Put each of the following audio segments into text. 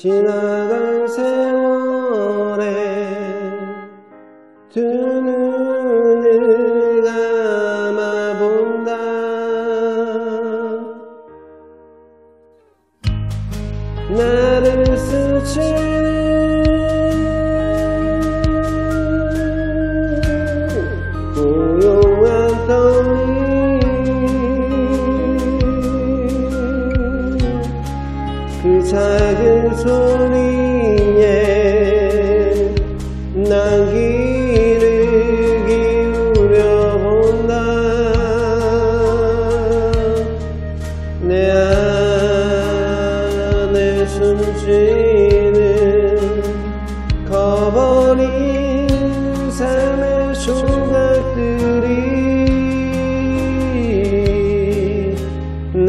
지나간 세월에 두 눈을 감아본다. 나를 스치는 고요한 떨림. 그 작은 소리에 난 귀를 기울여 본다. 내 안에 숨쉬는 꺼버린 삶의 조각들이 나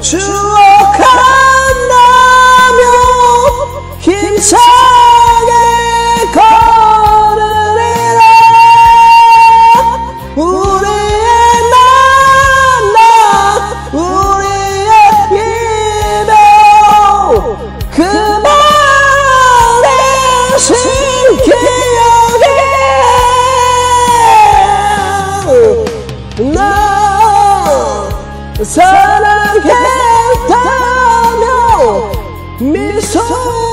추억한다며 힘차게 걸으리라. 우리의 만남 우리의 이별 그 말에 신기하게 나 사랑했다며 미소